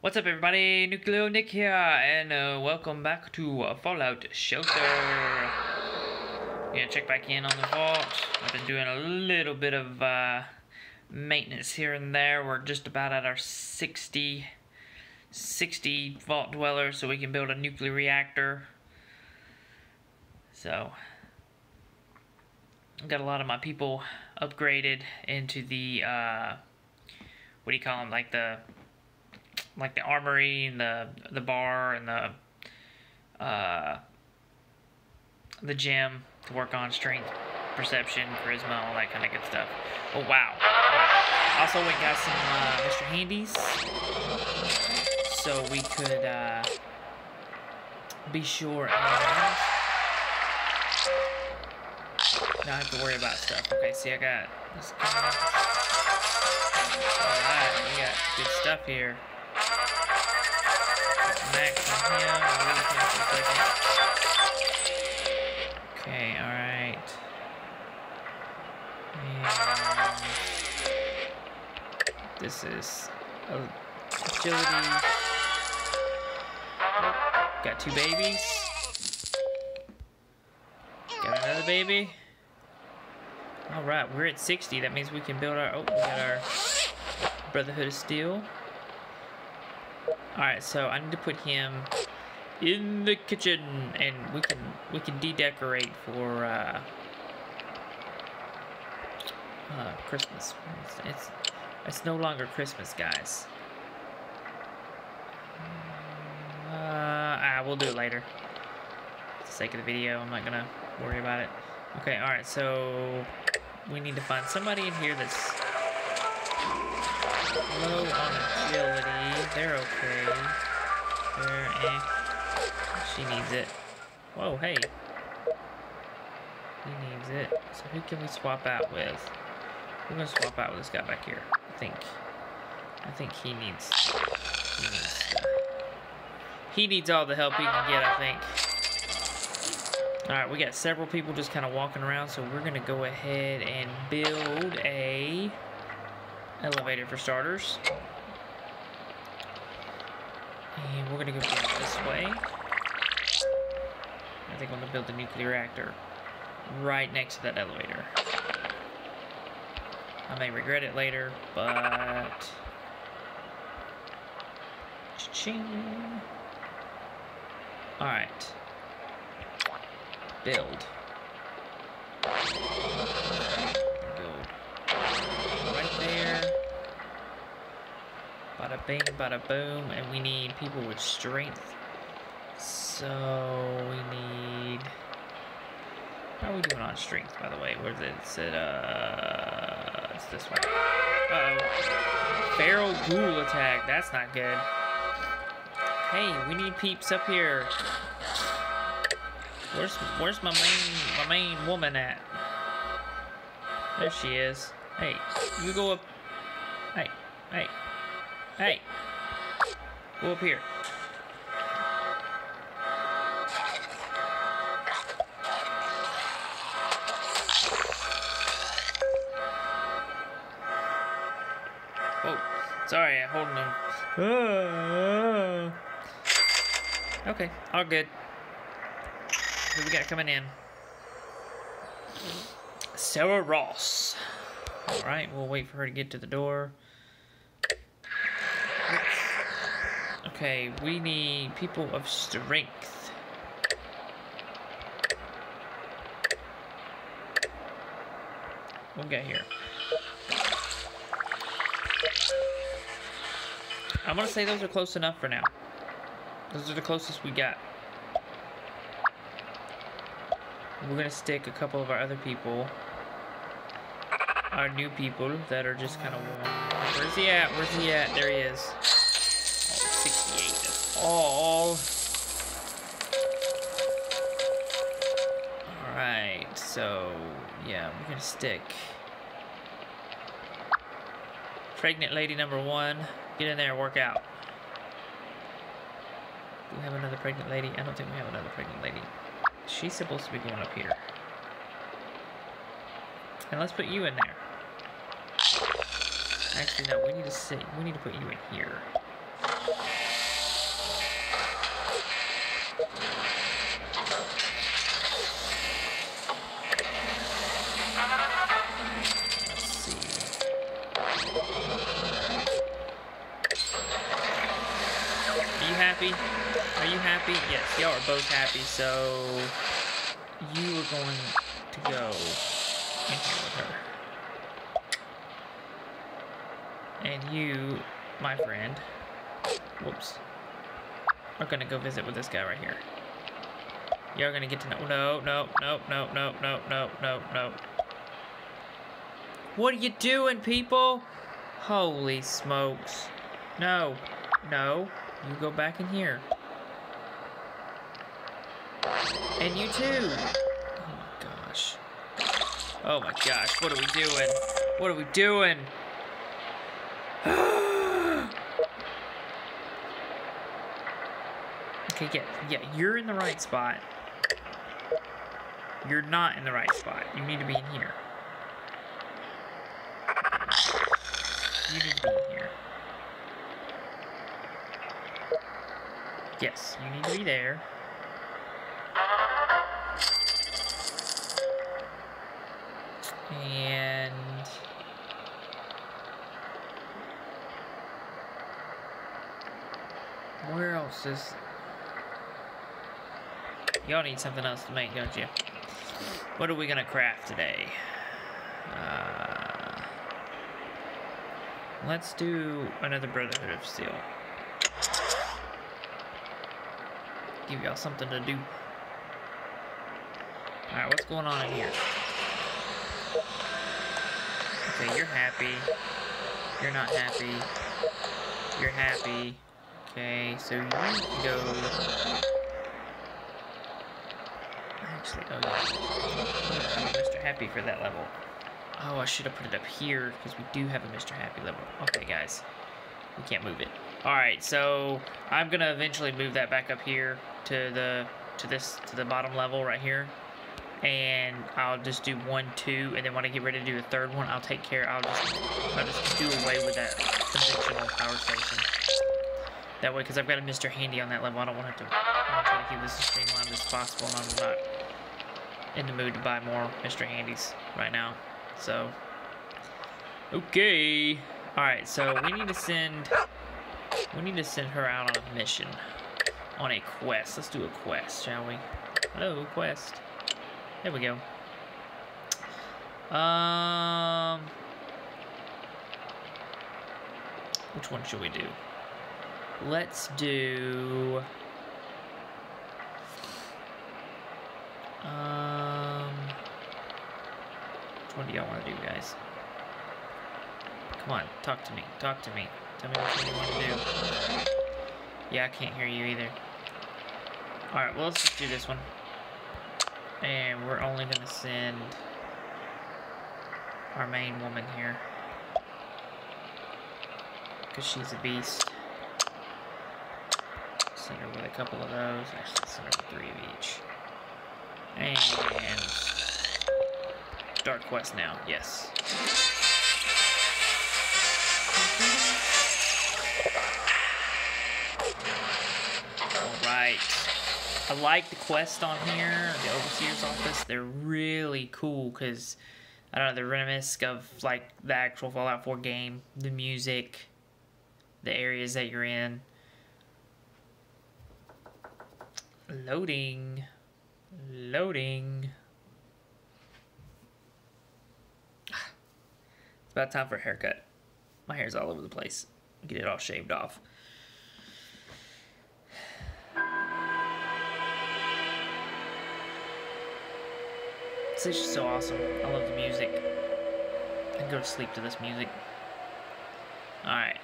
What's up everybody, Nucleo Nick here, and welcome back to Fallout Shelter. Gonna check back in on the vault. I've been doing a little bit of maintenance here and there. We're just about at our 60 vault dwellers, so we can build a nuclear reactor. So, I've got a lot of my people upgraded into the, what do you call them, like the armory and the bar and the gym to work on strength, perception, charisma, all that kind of good stuff. Oh wow! Also, we got some Mr. Handies, so we could be sure and not have to worry about stuff. Okay, see, I got this. Alright, we got good stuff here. Max on him. Okay, alright. This is agility. Got two babies. Got another baby. Alright, we're at 60. That means we can build our... Oh, we got our Brotherhood of Steel. Alright, so I need to put him in the kitchen, and we can de-decorate for Christmas. It's no longer Christmas, guys. We'll do it later. For the sake of the video, I'm not gonna worry about it. Okay, alright, so we need to find somebody in here that's low on agility. They're okay. They're eh. She needs it. Whoa, hey. He needs it. So who can we swap out with? We're gonna swap out with this guy back here. I think he needs all the help he can get, I think. Alright, we got several people just kind of walking around, so we're gonna go ahead and build a elevator for starters. And we're gonna go down this way. I think I'm gonna build the nuclear reactor right next to that elevator. I may regret it later, but cha-ching. Alright. Build. Bada bing, bada boom, and we need people with strength. So we need. How are we doing on strength, by the way? Where's it? It's at, it's this one. Uh-oh. Feral ghoul attack. That's not good. Hey, we need peeps up here. Where's my main woman at? There she is. Hey, you go up. Hey, hey. Hey, go up here. Oh, sorry, I'm holding him. Okay, all good. Who we got coming in? Sarah Ross. All right, we'll wait for her to get to the door. Okay, we need people of strength. What we got here? I'm gonna say those are close enough for now. Those are the closest we got. We're gonna stick a couple of our other people. Our new people that are just kind of... Where's he at? Where's he at? There he is. 68. That's all. Alright, so yeah, we're gonna stick. Pregnant lady number one, get in there, work out. Do we have another pregnant lady? I don't think we have another pregnant lady. She's supposed to be going up here. And let's put you in there. Actually, no, we need to put you in here. Yes, y'all are both happy, so you are going to go in here with her. And you, my friend, whoops, are gonna go visit with this guy right here. Y'all are gonna get to know, no. What are you doing, people? Holy smokes. No, no, you go back in here. And you too. Oh my gosh. Oh my gosh, what are we doing? What are we doing? Okay, yeah, you're in the right spot. You're not in the right spot. You need to be in here. You need to be in here. Yes, you need to be there. And where else is? Y'all need something else to make, don't you? What are we gonna craft today? Let's do another Brotherhood of Steel. Give y'all something to do. All right, what's going on in here? Okay, you're happy. You're not happy. You're happy. Okay, so you go. Actually, oh yeah. I'm Mr. Happy for that level. Oh, I should have put it up here because we do have a Mr. Happy level. Okay, guys, we can't move it. All right, so I'm gonna eventually move that back up here to the to the bottom level right here. And I'll just do 1, 2, and then when I get ready to do the third one, I'll take care. I'll just do away with that conventional power station. That way, because I've got a Mr. Handy on that level, I don't want to have to. I'm trying to keep this as streamlined as possible, and I'm not in the mood to buy more Mr. Handies right now. So, okay. All right. So we need to send her out on a mission, on a quest. Let's do a quest, shall we? Hello, quest. There we go. Which one should we do? Let's do which one do y'all want to do, guys? Come on, talk to me. Talk to me. Tell me what you want to do. Yeah, I can't hear you either. All right, well, let's just do this one. And we're only going to send our main woman here. Because she's a beast. Send her with a couple of those. Actually, send her with 3 of each. And start quest now. Yes. Alright. I like the quest on here, the Overseer's Office. They're really cool because, I don't know, the reminiscent of like the actual Fallout 4 game, the music, the areas that you're in. Loading. Loading. It's about time for a haircut. My hair's all over the place. Get it all shaved off. It's just so awesome. I love the music. I can go to sleep to this music. Alright.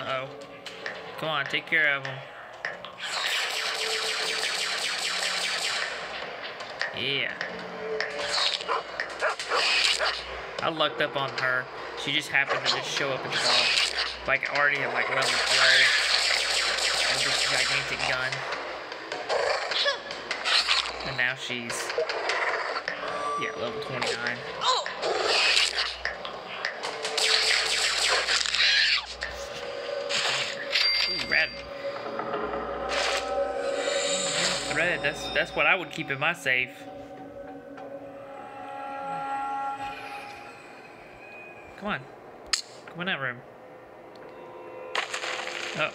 Uh oh. Come on, take care of him. Yeah. I lucked up on her. She just happened to just show up at the ball. Like, already at, like, level 3. with this gigantic gun. And now she's, yeah, level 29. Oh! Ooh, red. Thread, that's what I would keep in my safe. Come on. Come in that room. Oh.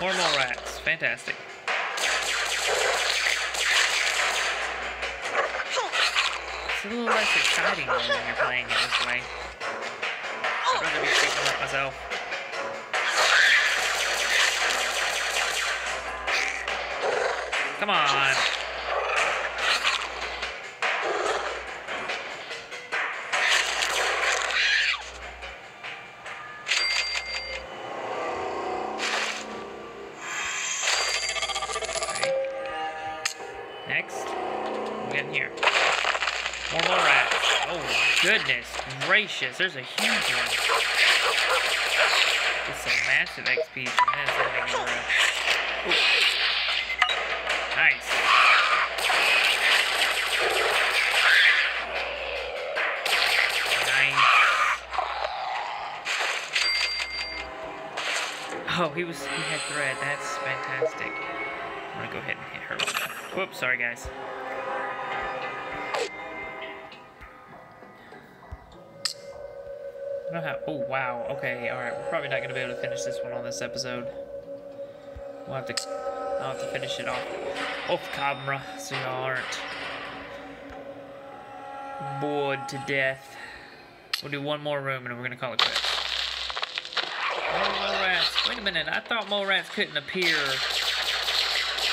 More and more rats. Fantastic. It's a little less exciting when you're playing it this way. I'd rather be shooting them up myself. Come on. Goodness gracious, there's a huge one. It's a massive XP. Nice. Nice. Oh, he had thread. That's fantastic. I'm gonna go ahead and hit her with that. Whoops, sorry guys. I don't have, oh wow, okay, alright, we're probably not going to be able to finish this one on this episode. We'll have to, I'll have to finish it off camera, so y'all aren't bored to death. We'll do one more room and we're going to call it quits. More rats, wait a minute, I thought more rats couldn't appear.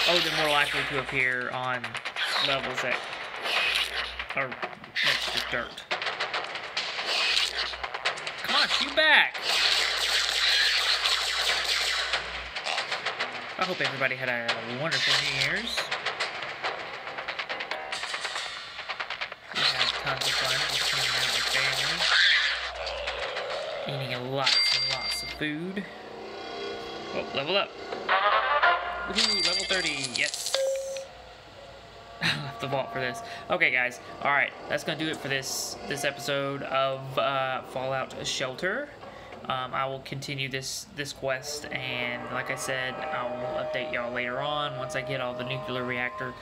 Oh, they're more likely to appear on levels that are next to dirt. You back. I hope everybody had a wonderful New Year's. We had tons of fun just hanging out with family. Eating lots and lots of food. Oh, level up. Woohoo, level 30, yes. I'll have to vault for this. Okay, guys. All right, that's gonna do it for this episode of Fallout Shelter. I will continue this quest, and like I said, I will update y'all later on once I get all the nuclear reactor,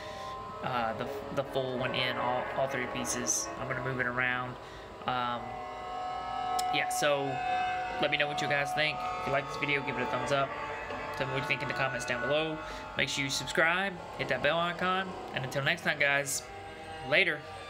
the full one in all three pieces. I'm gonna move it around. Yeah. So let me know what you guys think. If you like this video, give it a thumbs up. Tell me what you think in the comments down below. Make sure you subscribe, hit that bell icon, and until next time, guys, later.